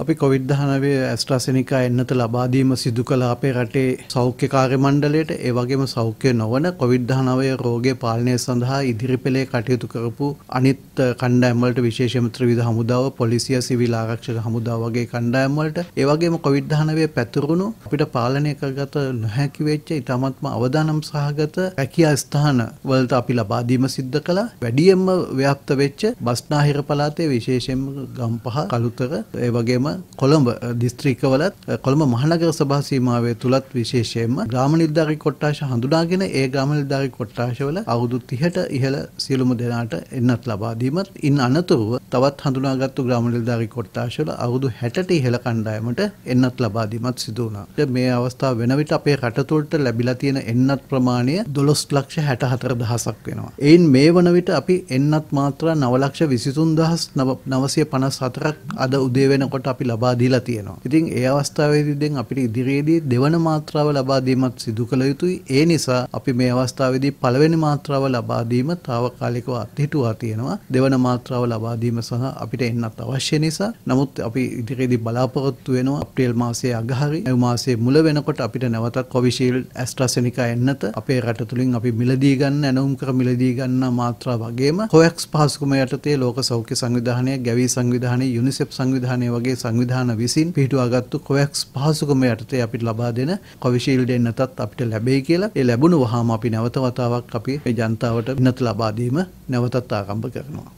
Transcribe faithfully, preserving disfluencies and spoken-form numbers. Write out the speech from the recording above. අපි කොවිඩ් දහනවය ඇස්ට්‍රාසෙනිකා එන්නත ලබා දීම සිදු කළ අපේ රටේ සෞඛ්‍ය කාර්ය මණ්ඩලයට ඒ වගේම සෞඛ්‍ය නොවන කොවිඩ් දහනවය රෝගය පාලනය සඳහා ඉදිරි පෙළේ කටයුතු කරපු අනිත් කණ්ඩායම් වලට විශේෂයෙන්ම ත්‍රිවිධ හමුදාව, පොලිසිය, සිවිල් ආරක්ෂක හමුදාව වගේ කණ්ඩායම් වලට ඒ වගේම කොවිඩ් දහනවය පැතුරුණු අපිට පාලනය කරගත නොහැකි වෙච්ච ඉතාමත්ම අවදානම් සහගත රැකියා ස්ථාන වලට අපි ලබා දීම සිද්ධ කළා. වැඩියෙන්ම ව්‍යාප්ත වෙච්ච බස්නාහිර පළාතේ විශේෂයෙන්ම ගම්පහ, කළුතර ඒ වගේම කොළඹ දිස්ත්‍රික්ක වලත් කොළඹ මහනගර සභා සීමාවේ තුලත් විශේෂයෙන්ම ග්‍රාම නිලධාරී කොට්ටාශ හඳුනාගෙන ඒ ග්‍රාම නිලධාරී කොට්ටාශ වල අවුරුදු තිහට ඉහළ සියලුම දෙනාට එන්නත් ලබා දීමත් ඉන් අනතුරුව තවත් හඳුනාගත්තු ග්‍රාම නිලධාරී කොට්ටාශ වල අවුරුදු හැටට ඉහළ කණ්ඩායමට එන්නත් ලබා දීමත් සිදු වුණා. මේ අවස්ථාව වෙන විට අපේ රට තුළට ලැබිලා තියෙන එන්නත් ප්‍රමාණය දොළොස් ලක්ෂ හැට හතර දහසක් වෙනවා. එයින් මේ වන විට අපි එන්නත් මාත්‍රා නව ලක්ෂ විසිතුන් දහස් නවසිය පනස් හතරක් අද උදේ වෙනකොට අපි ලබා දීලා තියෙනවා. ඉතින් ඒ අවස්ථාවේදී දැන් අපිට ඉදිරියේදී දෙවන මාත්‍රාව ලබා දීමත් සිදු කළ යුතුයි. ඒ නිසා අපි මේ අවස්ථාවේදී පළවෙනි මාත්‍රාව ලබා දීම తాවකාලිකව අත්හිටුවා තියෙනවා. දෙවන මාත්‍රාව ලබා දීම සහ අපිට එන්නත් අවශ්‍ය නිසා. නමුත් අපි ඉදිරියේදී බලාපොරොත්තු වෙනවා අප්‍රේල් මාසයේ අගහරි මේ මාසයේ මුල වෙනකොට අපිට නැවතත් කොවිෂීල්ඩ්, ඇස්ට්‍රාසෙනිකා එන්නත අපේ රට තුලින් අපි මිලදී ගන්න ඇනවුම් කර මිලදී ගන්න මාත්‍රාව වගේම කොවැක්ස් පහසුකම යටතේ ලෝක සෞඛ්‍ය සංවිධානය, ගැවි සංවිධානය, යුනිසෙෆ් සංවිධානය වගේ සංවිධාන විසින් පිටුවාගත්තු කොවැක්ස් පහසුකම යටතේ අපිට ලබා දෙන කොවිෂීල්ඩ් එන්නතත් අපිට ලැබෙයි කියලා. ඒ ලැබුණු වහාම අපි නැවත වතාවක් අපි ජනතාවට එන්නත ලබා දීම නැවතත් ආරම්භ කරනවා.